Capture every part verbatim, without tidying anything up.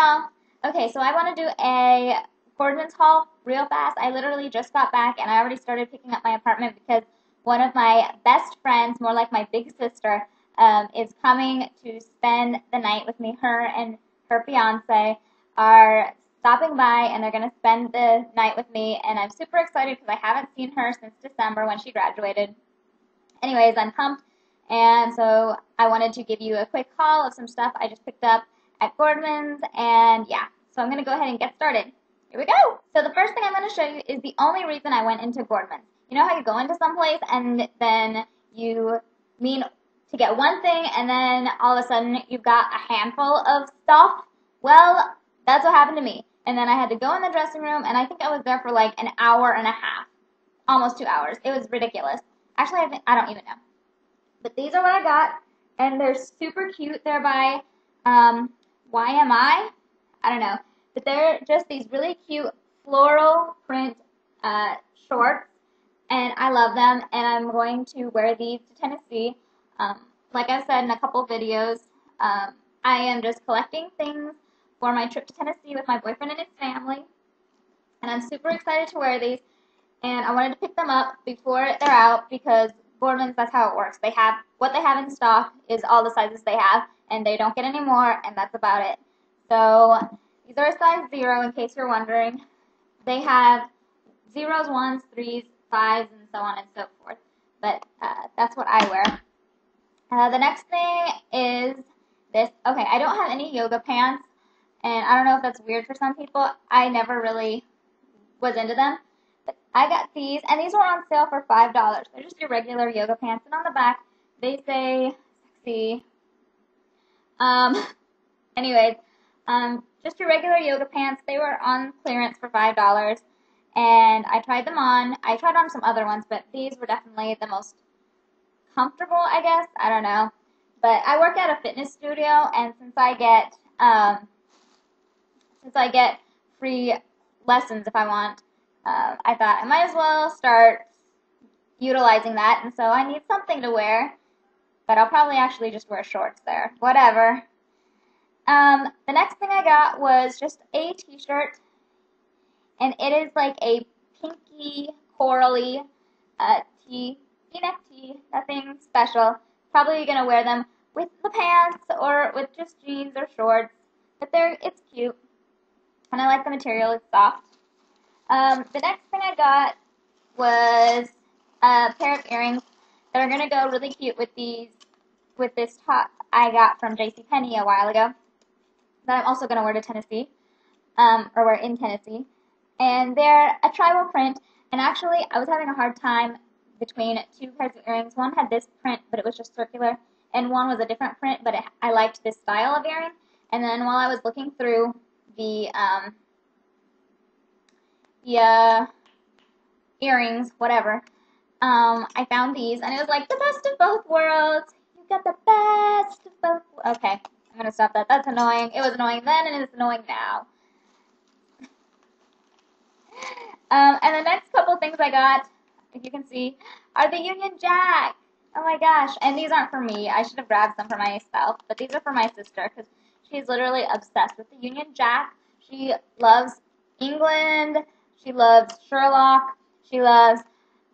y'all. Okay, so I want to do a Gordman's haul real fast. I literally just got back and I already started picking up my apartment because one of my best friends, more like my big sister, um, is coming to spend the night with me. Her and her fiance are stopping by and they're going to spend the night with me, and I'm super excited because I haven't seen her since December when she graduated. Anyways, I'm pumped, and so I wanted to give you a quick haul of some stuff I just picked up at Gordman's, and yeah, so I'm going to go ahead and get started. Here we go! So the first thing I'm going to show you is the only reason I went into Gordman's. You know how you go into some place and then you mean to get one thing and then all of a sudden you've got a handful of stuff? Well, that's what happened to me. And then I had to go in the dressing room, and I think I was there for like an hour and a half, almost two hours. It was ridiculous. Actually, I, think, I don't even know. But these are what I got, and they're super cute. They're by um, Y M I. I don't know. But they're just these really cute floral print uh, shorts, and I love them, and I'm going to wear these to Tennessee. Um, like I've said in a couple videos, um, I am just collecting things for my trip to Tennessee with my boyfriend and his family, and I'm super excited to wear these, and I wanted to pick them up before they're out because Gordman's, that's how it works. They have, what they have in stock is all the sizes they have, and they don't get any more, and that's about it. So these are a size zero in case you're wondering. They have zeros, ones, threes, fives, and so on and so forth, but uh, that's what I wear. Uh, the next thing is this. Okay, I don't have any yoga pants, and I don't know if that's weird for some people. I never really was into them, but I got these, and these were on sale for five dollars. They're just your regular yoga pants, and on the back they say sexy. Um, anyways, um, just your regular yoga pants. They were on clearance for five dollars. And I tried them on. I tried on some other ones, but these were definitely the most comfortable, I guess. I don't know. But I work at a fitness studio, and since I get um, since I get free lessons if I want, uh, I thought I might as well start utilizing that. And so I need something to wear, but I'll probably actually just wear shorts there. Whatever. Um, the next thing I got was just a t-shirt. And it is like a pinky, corally uh, tee, v-neck tee, nothing special. Probably going to wear them with the pants or with just jeans or shorts. But they're, it's cute. And I like the material. It's soft. Um, the next thing I got was a pair of earrings that are going to go really cute with these, with this top I got from JCPenney a while ago that I'm also going to wear to Tennessee, um, or wear in Tennessee. And they're a tribal print, and actually I was having a hard time between two pairs of earrings. One had this print, but it was just circular, and one was a different print, but it, I liked this style of earring. And then while I was looking through the, um, the uh, earrings, whatever, um, I found these, and it was like, the best of both worlds. You got the best of both worlds. Okay, I'm going to stop that. That's annoying. It was annoying then, and it's annoying now. Um, and the next couple things I got, if you can see, are the Union Jack. Oh my gosh. And these aren't for me. I should have grabbed some for myself. But these are for my sister because she's literally obsessed with the Union Jack. She loves England. She loves Sherlock. She loves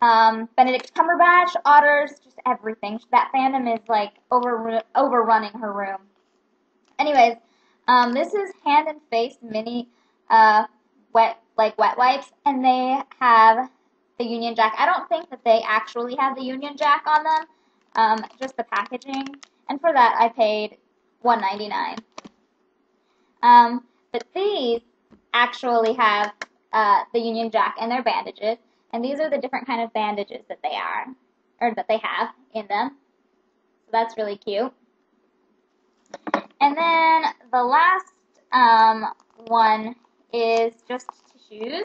um, Benedict Cumberbatch, otters, just everything. That fandom is like over, overrunning her room. Anyways, um, this is hand and face mini uh, wet like wet wipes, and they have the Union Jack. I don't think that they actually have the Union Jack on them, um, just the packaging, and for that I paid one ninety-nine. Um, but these actually have uh, the Union Jack and their bandages, and these are the different kind of bandages that they are, or that they have in them. So that's really cute. And then the last um, one is just shoes,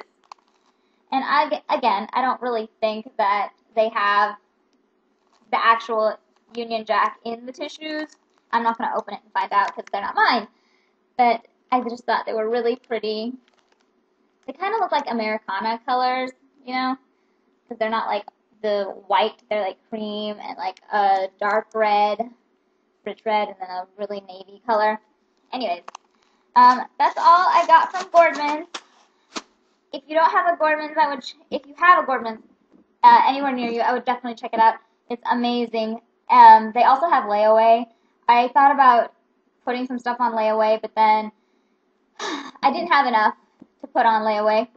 and I, again, I don't really think that they have the actual Union Jack in the tissues. I'm not going to open it and find out because they're not mine, but I just thought they were really pretty. They kind of look like Americana colors, you know, because they're not like the white, they're like cream and like a dark red, rich red, and then a really navy color. Anyways, Um, that's all I got from Gordman's. If you don't have a Gordman's, I would. If you have a Gordman's uh, anywhere near you, I would definitely check it out. It's amazing. Um, they also have layaway. I thought about putting some stuff on layaway, but then I didn't have enough to put on layaway.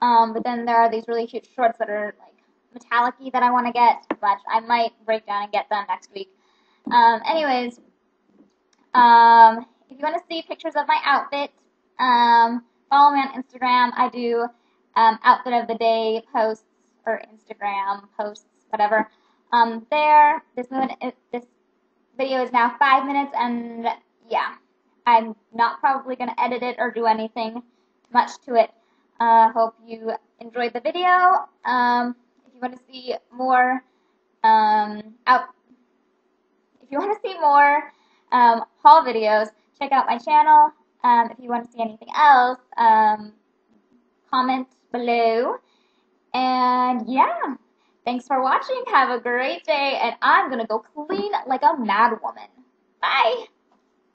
Um, but then there are these really cute shorts that are like metallic-y that I want to get, but I might break down and get them next week. Um, anyways, um, if you want to see pictures of my outfit, um, follow me on Instagram. I do um, outfit of the day posts or Instagram posts, whatever. Um, there. This this video is now five minutes, and yeah, I'm not probably going to edit it or do anything much to it. I uh, hope you enjoyed the video. Um, if you want to see more, um, out. If you want to see more um, haul videos, check out my channel. Um, if you want to see anything else, um, comment below. And yeah, thanks for watching. Have a great day, and I'm gonna go clean like a mad woman. Bye.